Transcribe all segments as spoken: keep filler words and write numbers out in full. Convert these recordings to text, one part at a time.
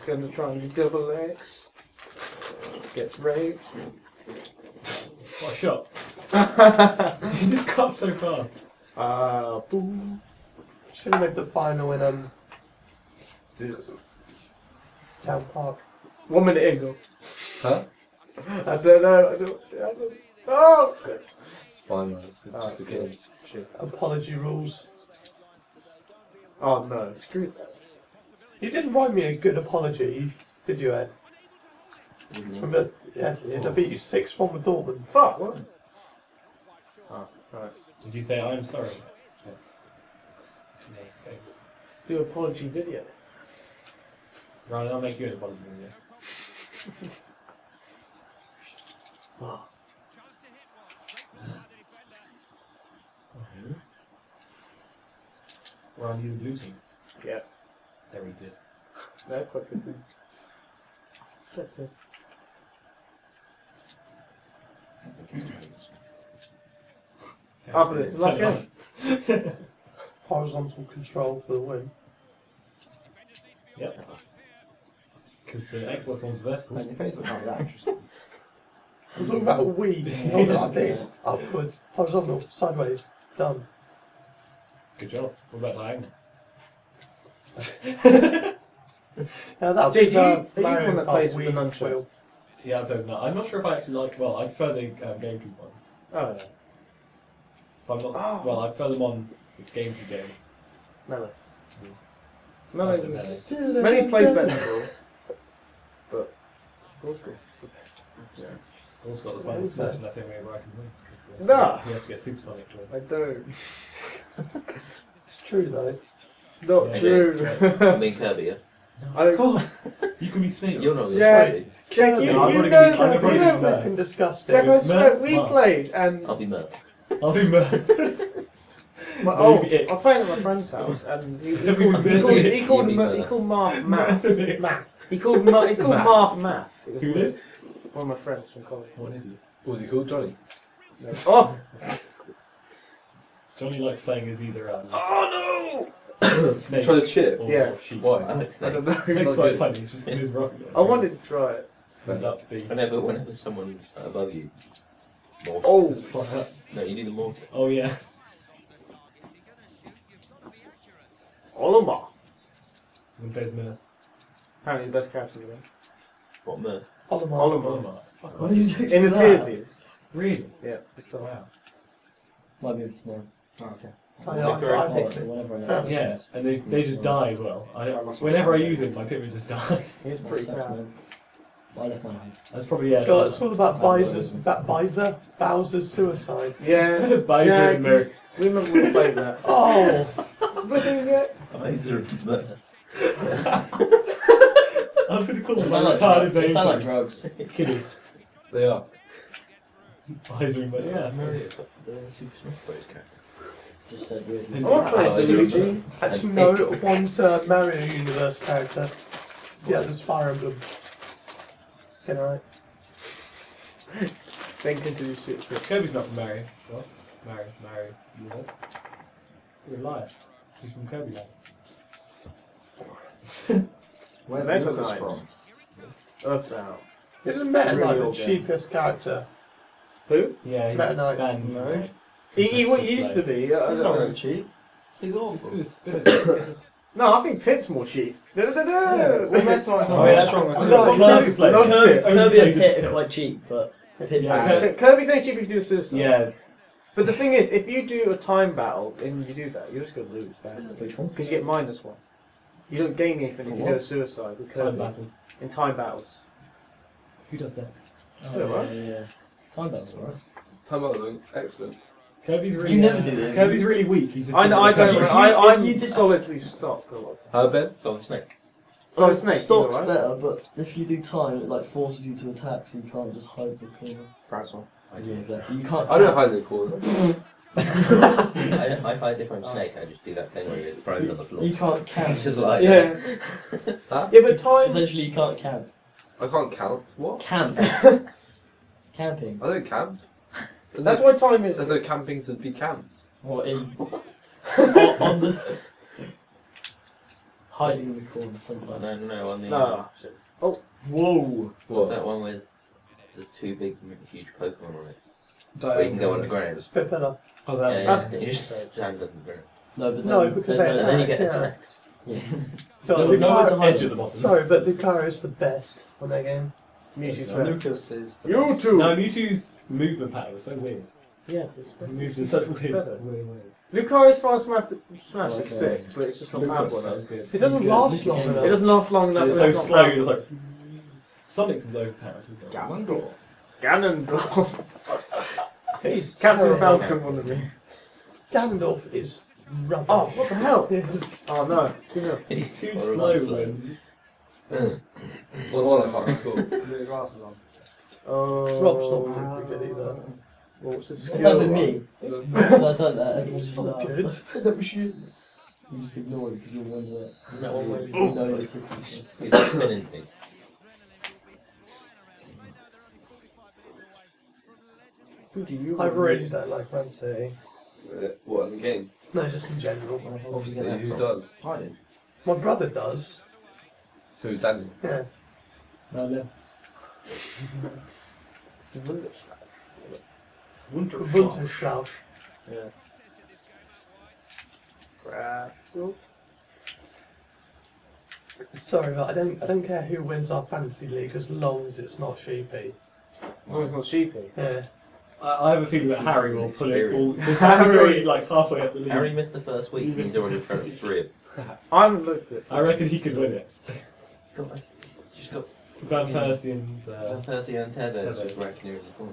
He's going to try and do double legs. Gets raped. What a shot. He just cut so fast. Uh, Should have made the final in um, this. Town Park. One minute in. Huh? I don't know. I don't. I don't oh! It's fine, man. It's oh, just a game. Shit. Apology rules. Oh no, screw that. You didn't write me a good apology, did you, Ed? Mm-hmm. Remember, yeah, oh. I beat you six one with Dortmund. Fuck! What? Oh, right. Did you say I'm sorry? Yeah. Do an apology video. Right, I'll make you an apology video. Oh. Mm-hmm. We're on you losing. Yeah. Very good. No, quite good thing. That's it. After this, last game. Horizontal control for the win. Yep. Because the Xbox One's vertical. And your face looks like that, interesting. We're talking about a Wii, not like this. Upwards, horizontal, sideways, done. Good job. What about lying? Now that did you? Are you one that plays with the nunchuck? Yeah, I don't know. I'm not sure if I actually like. Well, I prefer the um, GameCube ones. Oh. Yeah. But I'm not. Oh. Well, I prefer them on the GameCube game. Mellow. Mm. Mellow. Mellow. Many plays better. But. Cool. Yeah. Paul's got the final smash, and that's the only way where I can win. He has, no. to, he has to get supersonic to win. I don't. It's true though. It's not yeah, true. Yeah. I mean Kirby, yeah? No, I don't. You can be Snake. You're not yeah. Snake. Yeah, you, no, you, you know that. You know flipping disgusting. Jack, I swear, we played and... I'll be Murph. I'll be Murph. My, oh, I was playing at my friend's house and he, he called he called he called Marth Math. Math. He called he called Marth Math. Who did? One of my friends from college. What is he? What was he called? Johnny? No. Oh! Johnny likes playing as either um, oh no! Snake. Try the chip? Yeah. Why? I don't know. Snake's quite funny, it's just in his rocket. I wanted to try it. Whenever, whenever someone's above you, morph. Oh! Fuck. No, you need a morph. Oh yeah. Olimar! Who plays Mirth? Apparently the best character in the game. What Mirth? Olimar. Olimar. Olimar. What did you in a tizzy. Really? Yeah. It's all out. Might be tomorrow. Oh, okay. I, I, I, I picked it. I yeah. yeah, and they, they just die as well. I, whenever I use it, my Pikmin just die. It's pretty proud. That's probably, yeah. God, it's all about Bowser's, Bowser, Bowser's suicide. Yeah. Bowser and Merc. We remember we played that. Oh! Bowser and Merc. I was going to call them like retarded babies. They sound like drugs. Kidding. They are. Bowser and Merc. Yeah, that's very good. Just said weirdly. I want to play Luigi. Actually, no, one's a Mario Universe character. Yeah, there's Fire Emblem. Can I? Then continue to switch. Kirby's not from Mario. What? Mario, Mario Universe. You're a liar. He's from Kirby Land. Where's Meta Knight from? Earthbound. Isn't Meta Knight the cheapest character? Who? Yeah, Meta Knight. No. He, he, what he used to be. He's not really cheap. He's awful. No, I think Pitt's more cheap. Da, da, da, da. Yeah. Well, Meta Knight's not very strong. Kirby and Pitt are quite cheap, but Pitt's yeah. not cheap. Kirby's only cheap if you do a suicide. Yeah. But the thing is, if you do a time battle and you do that, you're just going to lose badly. Which one? Because you get minus one. You don't gain anything if you do a suicide with Kirby. Time battles. In time battles. Who does that? Oh, yeah, right? yeah, yeah. Time battles, alright. Time battles, excellent. Kirby's really. You never uh, do that. Kirby's really weak. He's just. I, I don't. You, I, I'm you solidly stopped a lot. How about Solid Snake? Solid Snake. Stopped right? better, but if you do time, it like forces you to attack, so you can't just hide the corner. That's one. Yeah, exactly. You can't. I don't hide the corner. I, I hide if I'm oh. Snake, I just do that thing where it's prone on the floor. You can't count. Just like yeah. Huh? Yeah, but time. Essentially, you can't camp. I can't count. What? Camp. Camping. I don't camp. There's That's no, why time is. There's no camping to be camped. What in? What? on, on the. hiding in the corner sometimes. No, no, on the no. other option. Oh, whoa! What's that one with the two big, huge Pokemon on it? Where you can go on the ground. Spit that up. Oh, that yeah, yeah, yeah. You just stand on the ground. No, but then, no, because they attack, then you get yeah. attacked. Yeah. So no, Lucario, edge at the bottom. Sorry, but Lucario is the best on their game. Mewtwo's no, Lucas is the Mewtwo. Best. No, Mewtwo's movement pattern was so weird. Yeah, it moves in such weird ways. Lucario's final smash, smash okay. is sick, but it's just not powerful. It doesn't last long enough. It doesn't last long enough. It's so slow. It's like Sonic's low power. Ganondorf. Ganondorf. He's Captain Falcon, one of me. Ganondorf is. Rubbish. Oh, what the hell? Yes. Oh no, too, no. He's too slow, man. Well, I can't score. Put your glasses on. Oh. Rob's not particularly good either. Well, what's his skill? Well, me. Well, I done that. It's not good. That was you. You just ignore it because you'll remember it. No one will even notice it. It's spinning me. Who do you? I've rated that like Man City. What, in the game? No, just in general. Obviously, yeah, who does? I do. My brother does. Who, Daniel? Yeah. Daniel. The Wunderschlauch. Wunderschlauch. Yeah. Crap. Sorry, but I don't. I don't care who wins our fantasy league as long as it's not Sheepy. As long as it's not Sheepy. Yeah. I have a feeling that Harry will put it all. Harry, like halfway up the league. Harry missed the first week. He's already in front of three. I'm looked at. I reckon he could win it. He's got, like, he's got Van Persie and uh, Van Persie and Tevez, Tevez. Right near in the corner.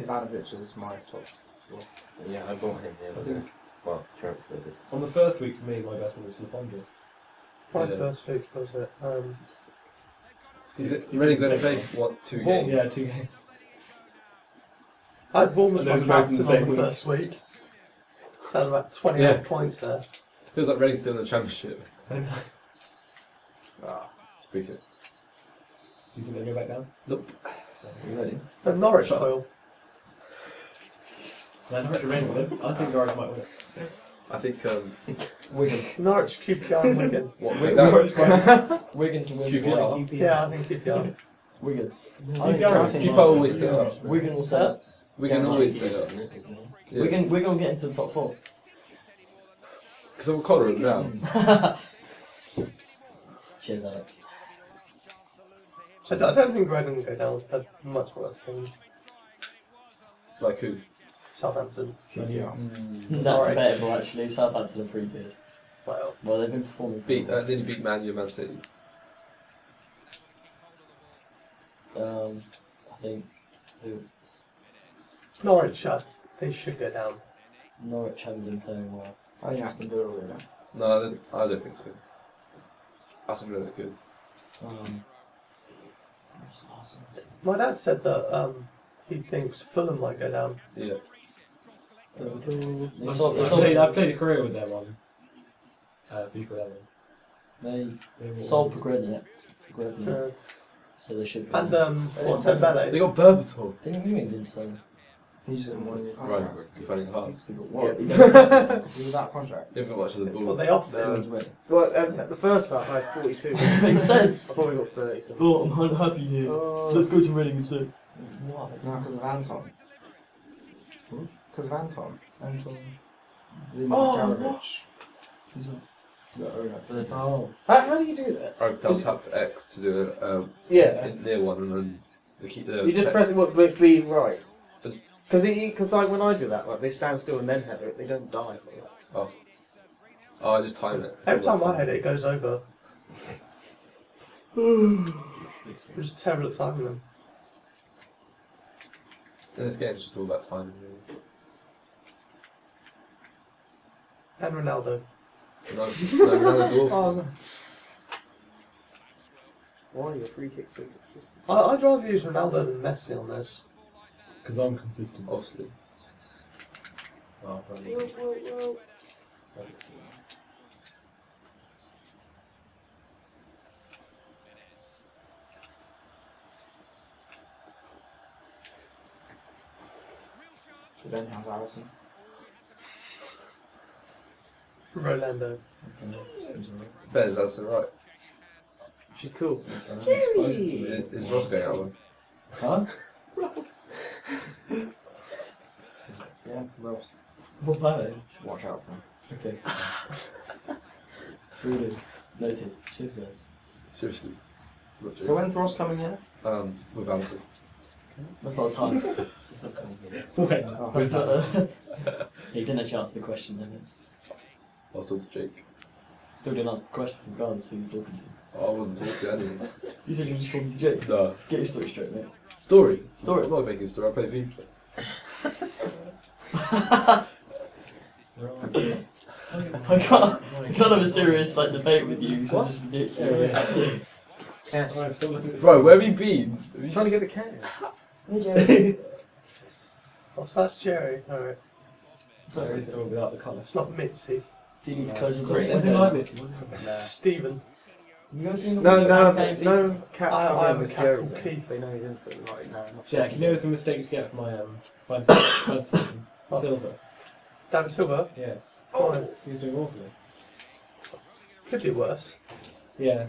Ivanovic is my top. Well, yeah, I bought him the other day. Well, transferred it. On the first week for me, my best one was Lucario. My yeah. first week was it? Um, is it? Reading's only played what two Ball. games? Yeah, two games. I had Bournemouth my captain on the first week. So I had about twenty-eight yeah. points there. Feels like Reading still in the championship. I know. Ah, it's pretty good. You think they'll go back down? Nope. Are you ready? And Norwich will. No, Norwich are in with them. I think Norwich might win. I think, um... Wigan. Norwich, Q P R and Wigan. What, Wigan? Norwich Wigan to win Q P R. Yeah, I think Q P R. Wigan. Q P R always stay up. Wigan will stay up. We can always do that. Yeah. We can, we're going to get into the top four. Because I'll collar it now. Cheers, Alex. I, d I don't think Reading will go down. They're much worse things. Like who? Southampton. Yeah. Mm, that's right. Debatable, actually. Southampton are pretty good. Well, well, they've been performing. Beat, uh, did you beat Man U and Man City? Um, I think. Who? Norwich, uh, they should go down. Norwich haven't been playing well. I think Aston Villa will go down. No, I don't, I don't think so. Aston Villa are good. Um, My dad said that um, he thinks Fulham might go down. Yeah. Uh, it's all, it's I, played, I played a career with that one. Uh, people that one. They, they sold Gretna. Gretna. So they should go. And um, what's their ballet? They got Berbatov. They didn't win this time. He just didn't want to do right, you're finding it hard. He was without contract. You haven't got much of the ball. Well, they offered him. Well, um, at the first half, I had forty-two. Makes sense. I probably got thirty-two. Oh, I'm unhappy here. Oh. Let's go to Reading and see. What? No, because of Anton. Because hmm? of Anton. Anton. Zima Garovic. Who's that? Oh. How, how do you do that? I've tapped X to do a um, yeah. near one and then the key. The you just press it with B right. Just Because because like when I do that, like they stand still and then head it, they don't die. Like. Oh, oh, I just time it. Every time I head it, it goes over. It was terrible at timing them. In this game, it's just all about timing. Really. And Ronaldo. No, Ronaldo's awful. Oh, no. Why are your free kicks so consistent? I, I'd rather use Ronaldo than Messi on this. Because I'm consistent, obviously. Oh, whoa, whoa, whoa. Then how's Allison? Rolando. Bez, that's alright. She's cool. Jerry! Is Ross going out one? Huh? Ross! Yeah, Ross. What about it? Watch out for him. Okay. Really. Noted. Cheers, guys. Seriously. Roger. So when's Ross coming here? Um, with Anson. That's not a time. Wait, oh, was that a... He didn't actually answer the question, did he? I was talking to Jake. Still didn't answer the question, regardless who you were talking to. Oh, I wasn't talking to anyone. You said you were just talking to Jake? No. Get your story straight, mate. Story? Story. I'm not making a story, I play FIFA. I can't, I can't have a serious like debate with you, because it's just ridiculous. Yeah, yeah. Right, where have you been? Have you trying to get the can? Hey, Jerry. Oh, so that's Jerry. Alright. So Jerry's still without the colour. It's not Mitzi. Do you need to close your door? Nothing like Mitzi. Stephen. No, no, no. I have a cat called Keith. They know he's instantly right now. Jack, you know some mistakes you get from my um, Silver. Damn Silver? Yeah. Oh, he was doing awfully. Could be worse. Yeah.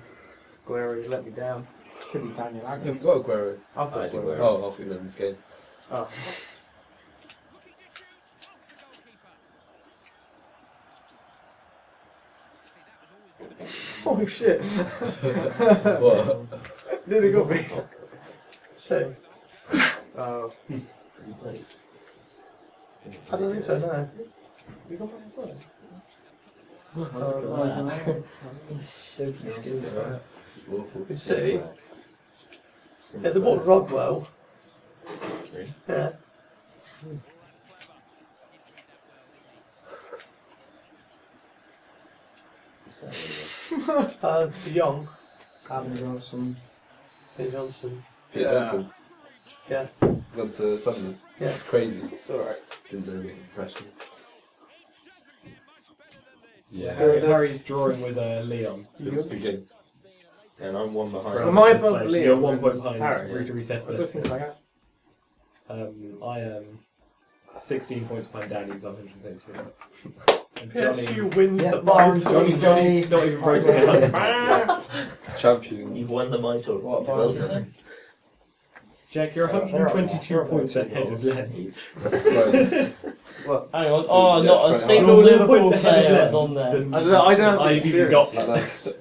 Aguero let me down. Could be Daniel Agger. You've got Aguero. I've got Aguero. Oh, I'll put him in this game. Oh. Oh shit. What? Nearly got me. So. Oh. I don't think so, no. You got my phone? Oh, he's so skilled, right? You see? Yeah, the ball rubbed well. Yeah. uh, De Jong. Adam Johnson. Peter Johnson. Peter yeah. Johnson. Yeah. He's gone to Sunderland. Yeah. It's crazy. It's alright. Didn't do any impression. Yeah. Harry, Harry's drawing with uh, Leon. Begin. And I'm one behind. Am I above Leon? You're one point behind. Harry, route to recess. Like um, I am sixteen points behind Danny, who's one hundred thirty-two. And Johnny, yes, you win yes, the mine. Johnny's, Johnny's not even broken it. Champion. You've won the mine tour. What was he saying? Jack, you're one hundred twenty-two uh, points ahead of Lenny. Well, hang on, oh, not a single Liverpool player is on there. I don't know, I don't have the experience.